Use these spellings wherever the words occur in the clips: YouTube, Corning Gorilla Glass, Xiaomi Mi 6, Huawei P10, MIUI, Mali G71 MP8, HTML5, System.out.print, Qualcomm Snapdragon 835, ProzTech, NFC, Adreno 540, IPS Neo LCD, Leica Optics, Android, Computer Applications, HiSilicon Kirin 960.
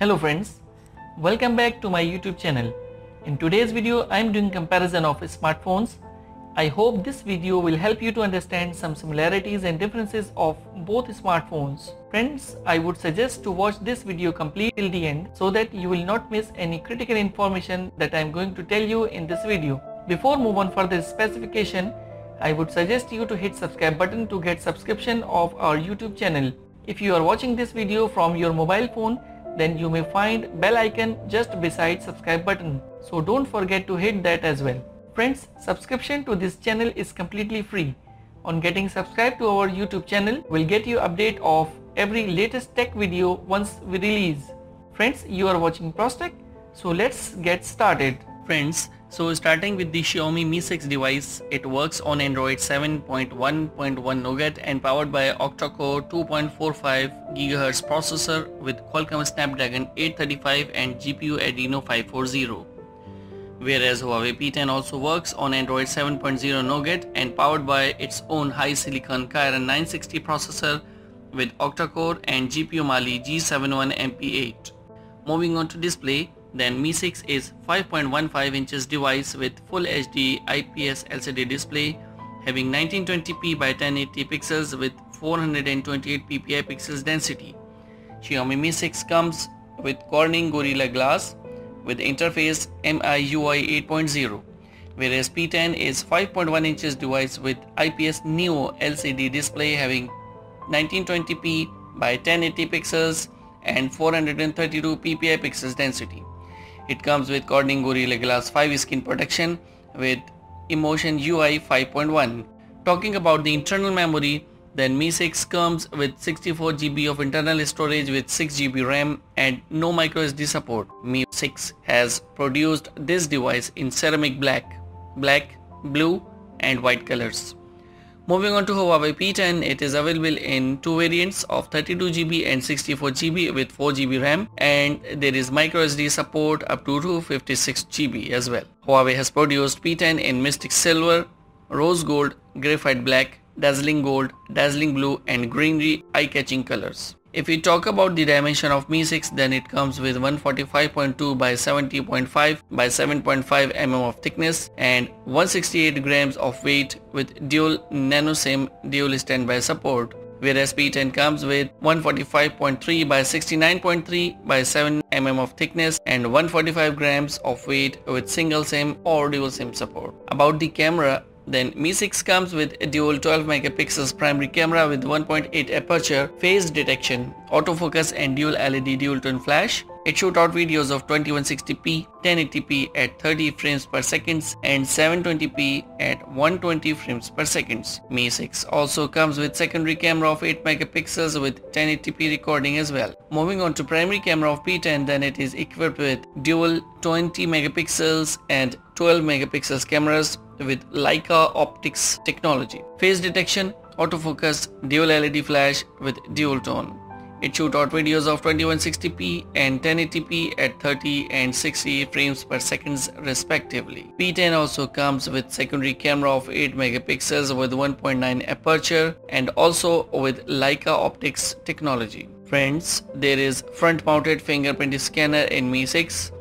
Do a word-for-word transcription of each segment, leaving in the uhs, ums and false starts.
Hello friends, welcome back to my YouTube channel. In today's video I am doing comparison of smartphones. I hope this video will help you to understand some similarities and differences of both smartphones. Friends, I would suggest to watch this video complete till the end so that you will not miss any critical information that I am going to tell you in this video. Before move on further specification, I would suggest you to hit subscribe button to get subscription of our YouTube channel. If you are watching this video from your mobile phone, then you may find bell icon just beside subscribe button, so don't forget to hit that as well. Friends, subscription to this channel is completely free. On getting subscribed to our YouTube channel, we'll get you update of every latest tech video once we release. Friends, you are watching ProzTech, so let's get started. Friends, so starting with the Xiaomi Mi six device, it works on Android seven point one point one Nougat and powered by octa-core two point four five gigahertz processor with Qualcomm Snapdragon eight thirty-five and G P U Adreno five forty. Whereas Huawei P ten also works on Android seven point zero Nougat and powered by its own HiSilicon Kirin nine sixty processor with octa-core and G P U Mali G seventy-one M P eight. Moving on to display, then Mi six is five point one five inches device with Full H D I P S L C D display having nineteen twenty p by ten eighty pixels with four hundred twenty-eight p p i pixels density. Xiaomi Mi six comes with Corning Gorilla Glass with interface M I U I eight point zero, whereas P ten is five point one inches device with I P S Neo L C D display having nineteen twenty p by ten eighty pixels and four hundred thirty-two p p i pixels density. It comes with Corning Gorilla Glass five screen protection with Emotion U I five point one. Talking about the internal memory, then Mi six comes with sixty-four gigabytes of internal storage with six gigabytes RAM and no microSD support. Mi six has produced this device in ceramic black, black, blue and white colors. Moving on to Huawei P ten, it is available in two variants of thirty-two gigabytes and sixty-four gigabytes with four gigabytes RAM, and there is microSD support up to two hundred fifty-six gigabytes as well. Huawei has produced P ten in mystic silver, rose gold, graphite black, dazzling gold, dazzling blue and greenery eye-catching colors. If we talk about the dimension of Mi six, then it comes with one forty-five point two by seventy point five by seven point five millimeters of thickness and one hundred sixty-eight grams of weight with dual nano SIM dual standby support, whereas P ten comes with one forty-five point three by sixty-nine point three by seven millimeters of thickness and one hundred forty-five grams of weight with single SIM or dual SIM support. About the camera, then Mi six comes with a dual twelve megapixels primary camera with one point eight aperture, phase detection, autofocus and dual L E D dual twin flash. It shoots out videos of twenty-one sixty p, ten eighty p at thirty frames per second and seven twenty p at one twenty frames per second. Mi six also comes with secondary camera of eight megapixels with ten eighty p recording as well. Moving on to primary camera of P ten, then it is equipped with dual twenty megapixels and twelve megapixels cameras with Leica Optics technology, phase detection, autofocus, dual L E D flash with dual tone. It shoots out videos of twenty-one sixty p and ten eighty p at thirty and sixty frames per second respectively. P ten also comes with secondary camera of eight megapixels with one point nine aperture and also with Leica Optics technology. Friends, there is front mounted fingerprint scanner in Mi six.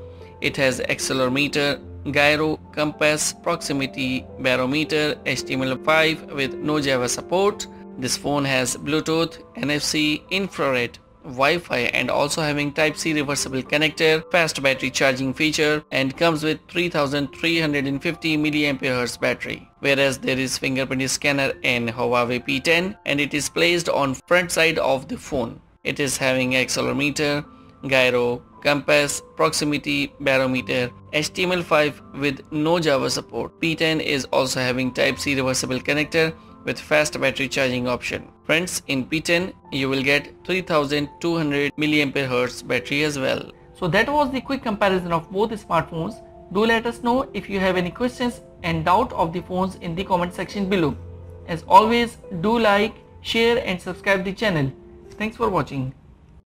It has accelerometer, gyro, compass, proximity barometer, H T M L five with no Java support. This phone has Bluetooth, N F C, infrared, Wi-Fi and also having Type C reversible connector, fast battery charging feature and comes with three thousand three hundred fifty milliamp hour battery. Whereas there is fingerprint scanner in Huawei P ten and it is placed on front side of the phone. It is having accelerometer, gyro, compass, proximity barometer, H T M L five with no Java support. P ten is also having Type C reversible connector with fast battery charging option. Friends, in P ten you will get three thousand two hundred milliamp hour battery as well. So that was the quick comparison of both smartphones. Do let us know if you have any questions and doubt of the phones in the comment section below. As always, do like, share and subscribe the channel. Thanks for watching.